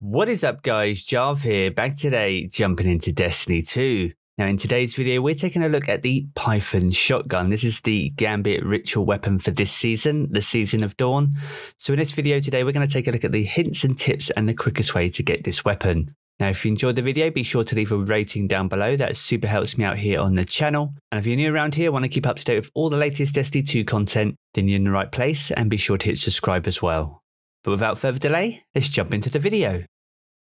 What is up guys, Jarv here, back today jumping into Destiny 2. Now in today's video we're taking a look at the Python shotgun. This is the Gambit ritual weapon for this season, the Season of Dawn. So in this video today we're going to take a look at the hints and tips and the quickest way to get this weapon. Now if you enjoyed the video be sure to leave a rating down below, that super helps me out here on the channel. And if you're new around here, want to keep up to date with all the latest Destiny 2 content, then you're in the right place, and be sure to hit subscribe as well. But without further delay, let's jump into the video.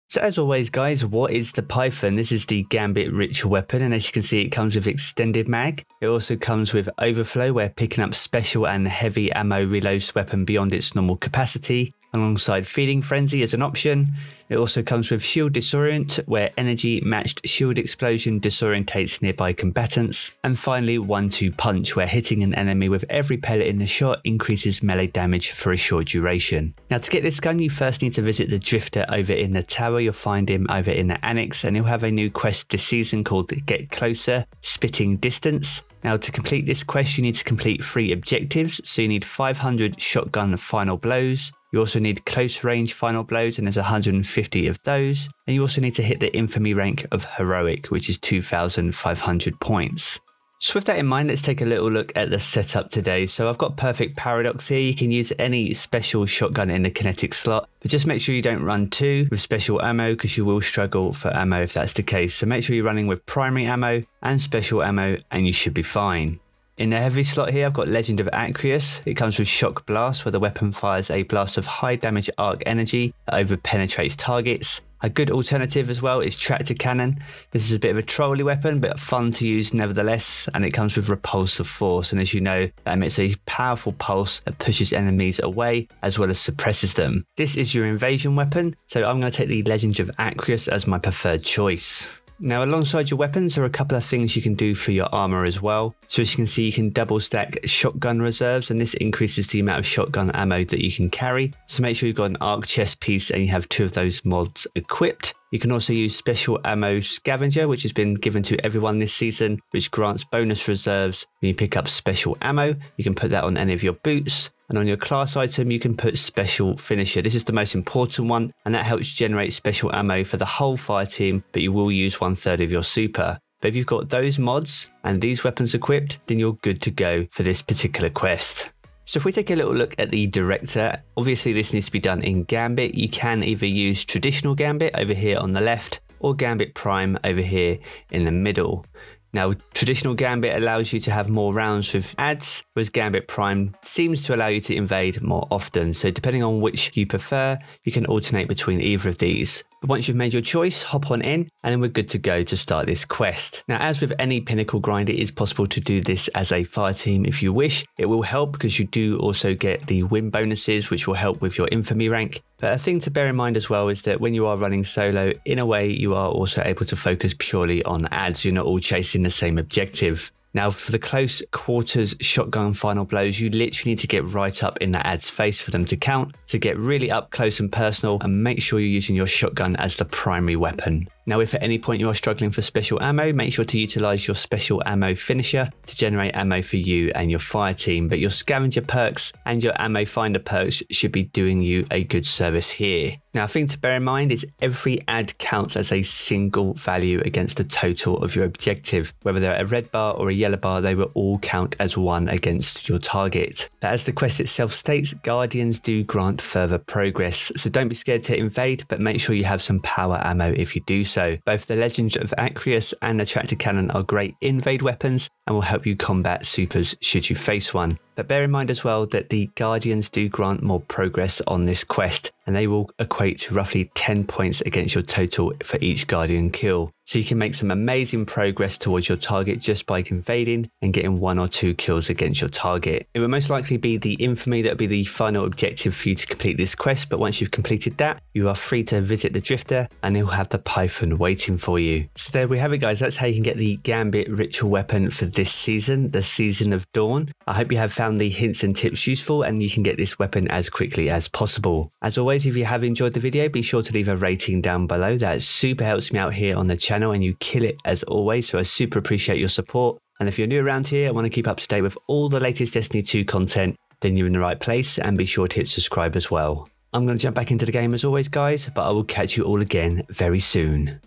So as always guys, what is the Python? This is the Gambit ritual weapon, and as you can see it comes with extended mag. It also comes with overflow, where picking up special and heavy ammo reloads the weapon beyond its normal capacity, alongside feeding frenzy as an option. It also comes with shield disorient, where energy matched shield explosion disorientates nearby combatants. And finally 1-2 punch, where hitting an enemy with every pellet in the shot increases melee damage for a short duration. Now to get this gun you first need to visit the Drifter over in the tower. You'll find him over in the Annex, and he'll have a new quest this season called Get Closer, Spitting Distance. Now to complete this quest you need to complete 3 objectives, so you need 500 shotgun final blows. You also need close range final blows, and there's 150 of those. And you also need to hit the infamy rank of heroic, which is 2,500 points. So with that in mind, let's take a little look at the setup today. So I've got Perfect Paradox here. You can use any special shotgun in the kinetic slot, but just make sure you don't run 2 with special ammo, because you will struggle for ammo if that's the case. So make sure you're running with primary ammo and special ammo, and you should be fine. In the heavy slot here I've got Legend of Acrius. It comes with Shock Blast, where the weapon fires a blast of high damage arc energy that over penetrates targets. A good alternative as well is Tractor Cannon. This is a bit of a trolly weapon but fun to use nevertheless, and it comes with repulsive force, and as you know it's a powerful pulse that pushes enemies away as well as suppresses them. This is your invasion weapon, so I'm going to take the Legend of Acrius as my preferred choice. Now alongside your weapons there are a couple of things you can do for your armor as well. So as you can see you can double stack shotgun reserves, and this increases the amount of shotgun ammo that you can carry. So make sure you've got an arc chest piece and you have 2 of those mods equipped. You can also use special ammo scavenger, which has been given to everyone this season, which grants bonus reserves when you pick up special ammo. You can put that on any of your boots, and on your class item you can put special finisher. This is the most important one, and that helps generate special ammo for the whole fire team, but you will use 1/3 of your super. But if you've got those mods and these weapons equipped, then you're good to go for this particular quest. So if we take a little look at the director, obviously this needs to be done in Gambit. You can either use traditional Gambit over here on the left, or Gambit Prime over here in the middle. Now traditional Gambit allows you to have more rounds with adds, whereas Gambit Prime seems to allow you to invade more often. So depending on which you prefer, you can alternate between either of these. But once you've made your choice, hop on in and then we're good to go to start this quest. Now as with any pinnacle grind, it is possible to do this as a fire team if you wish. It will help because you do also get the win bonuses which will help with your infamy rank. But a thing to bear in mind as well is that when you are running solo, in a way you are also able to focus purely on adds. You're not all chasing the same objective. Now for the close quarters shotgun final blows, you literally need to get right up in that ad's face for them to count. So get really up close and personal, and make sure you're using your shotgun as the primary weapon. Now if at any point you are struggling for special ammo, make sure to utilise your special ammo finisher to generate ammo for you and your fire team. But your scavenger perks and your ammo finder perks should be doing you a good service here. Now a thing to bear in mind is every add counts as a single value against the total of your objective. Whether they're a red bar or a yellow bar, they will all count as one against your target. But as the quest itself states, guardians do grant further progress. So don't be scared to invade, but make sure you have some power ammo if you do so. Both the Legend of Acrius and the Tractor Cannon are great invade weapons and will help you combat supers should you face one. But bear in mind as well that the guardians do grant more progress on this quest, and they will equate to roughly 10 points against your total for each guardian kill. So you can make some amazing progress towards your target just by invading and getting 1 or 2 kills against your target. It will most likely be the infamy that will be the final objective for you to complete this quest, but once you've completed that, you are free to visit the Drifter and he'll have the Python waiting for you. So there we have it guys, that's how you can get the Gambit ritual weapon for this season, the Season of Dawn. I hope you have found the hints and tips useful and you can get this weapon as quickly as possible. As always, if you have enjoyed the video, be sure to leave a rating down below. That super helps me out here on the channel, and you kill it as always, so I super appreciate your support. And if you're new around here and want to keep up to date with all the latest Destiny 2 content, then you're in the right place, and be sure to hit subscribe as well. I'm going to jump back into the game as always, guys, but I will catch you all again very soon.